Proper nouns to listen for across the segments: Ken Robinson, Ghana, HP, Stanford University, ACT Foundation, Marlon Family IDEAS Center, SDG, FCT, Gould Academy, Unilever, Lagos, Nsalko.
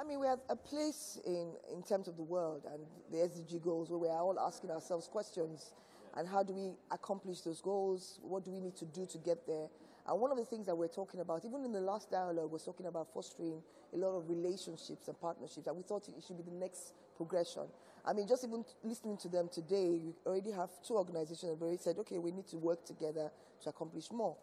I mean, we have a place in terms of the world and the SDG goals where we are all asking ourselves questions. And how do we accomplish those goals? What do we need to do to get there? And one of the things that we're talking about, even in the last dialogue, was talking about fostering a lot of relationships and partnerships, and we thought it should be the next progression. I mean, just even listening to them today, we already have two organizations that have already said, okay, we need to work together to accomplish more.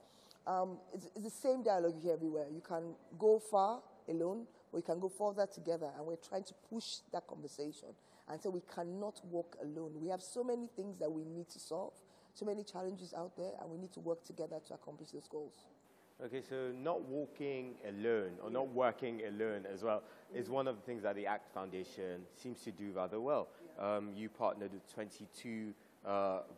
It's the same dialogue here everywhere. You can go far alone, or you can go further together, and we're trying to push that conversation. And so we cannot walk alone. We have so many things that we need to solve, so many challenges out there, and we need to work together to accomplish those goals. Okay, so not walking alone, or not working alone as well, is one of the things that the ACT Foundation seems to do rather well. Yeah. You partnered with 22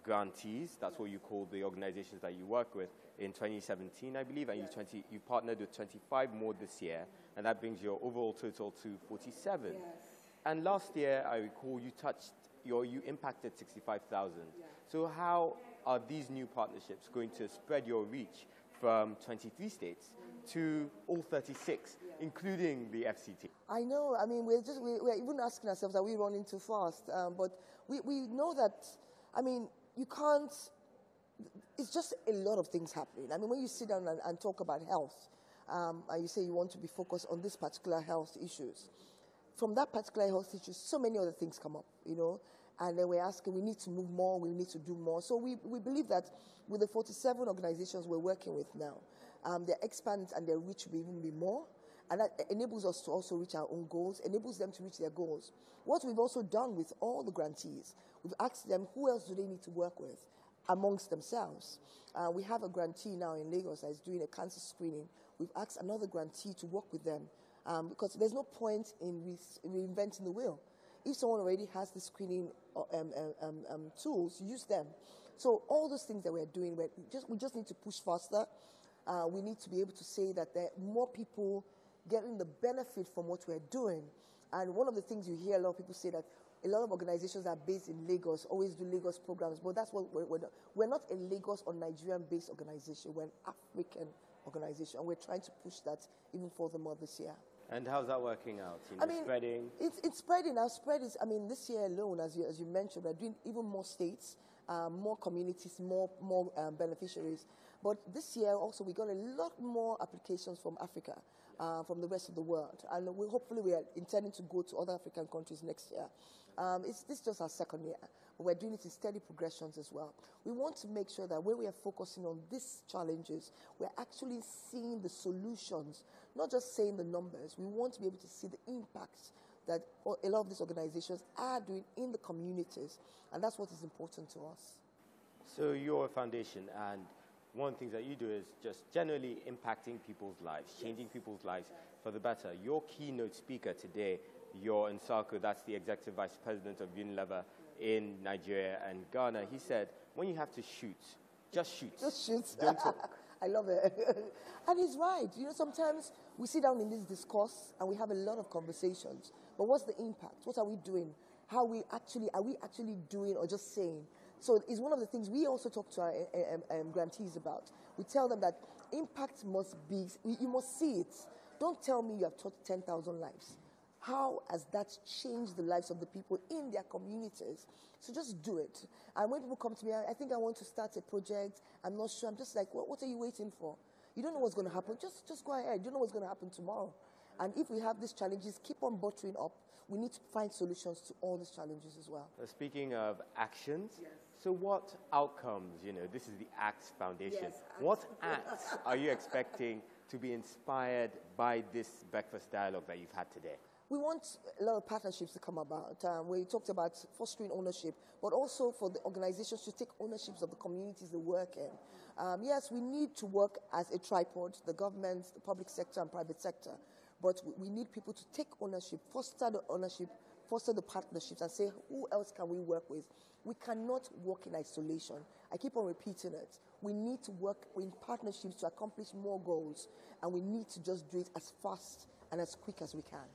grantees, that's what you call the organizations that you work with, in 2017, I believe, and you partnered with 25 more this year, and that brings your overall total to 47. Yes. And last year, I recall, you impacted 65,000. Yeah. So how are these new partnerships going to spread your reach from 23 states to all 36, including the FCT? I know. I mean, we're even asking ourselves, are we running too fast? But we know that, I mean, you can't, it's just a lot of things happening. I mean, when you sit down and talk about health, and you say you want to be focused on this particular health issues, from that particular health issue, so many other things come up, you know, and then we're asking, we need to move more, we need to do more. So we believe that with the 47 organizations we're working with now, their expand and their reach will even be more, and that enables us to also reach our own goals, enables them to reach their goals. What we've also done with all the grantees, we've asked them who else do they need to work with amongst themselves. We have a grantee now in Lagos that is doing a cancer screening. We've asked another grantee to work with them. Because there's no point in reinventing the wheel. If someone already has the screening tools, use them. So all those things that we're doing, we just need to push faster. We need to be able to say that there are more people getting the benefit from what we're doing. And one of the things you hear a lot of people say that a lot of organizations are based in Lagos, always do Lagos programs, but that's what we're not. We're not a Lagos or Nigerian-based organization. We're an African organization, and we're trying to push that even furthermore this year. And how's that working out? You know, I mean, spreading? It's spreading. Our spread is, I mean, this year alone, as you mentioned, we're doing even more states, more communities, more beneficiaries. But this year also, we got a lot more applications from Africa, from the rest of the world. And hopefully we are intending to go to other African countries next year. This is just our second year. We're doing it in steady progressions as well. We want to make sure that when we are focusing on these challenges, we're actually seeing the solutions, not just saying the numbers. We want to be able to see the impacts that a lot of these organizations are doing in the communities, and that's what is important to us. So you're a foundation, and one of the things that you do is just generally impacting people's lives, changing people's lives for the better. Your keynote speaker today, you're Nsalko, that's the Executive Vice President of Unilever in Nigeria and Ghana. He said, when you have to shoot, just shoot. Just shoot. Don't talk. I love it. And he's right. You know, sometimes we sit down in this discourse and we have a lot of conversations. But what's the impact? What are we doing? How are we actually doing or just saying? So it's one of the things we also talk to our grantees about. We tell them that impact must be, you must see it. Don't tell me you have touched 10,000 lives. How has that changed the lives of the people in their communities? So just do it. And when people come to me, I think I want to start a project. I'm not sure. I'm just like, well, what are you waiting for? You don't know what's going to happen. Just go ahead. You don't know what's going to happen tomorrow. And if we have these challenges, keep on buttering up. We need to find solutions to all these challenges as well. Speaking of actions, so what outcomes, you know, this is the ACT Foundation. Yes, what acts are you expecting to be inspired by this breakfast dialogue that you've had today? We want a lot of partnerships to come about. We talked about fostering ownership, but also for the organizations to take ownership of the communities they work in. Yes, we need to work as a tripod, the government, the public sector, and private sector. But we need people to take ownership, foster the partnerships, and say, who else can we work with? We cannot work in isolation. I keep on repeating it. We need to work in partnerships to accomplish more goals, and we need to just do it as fast and as quick as we can.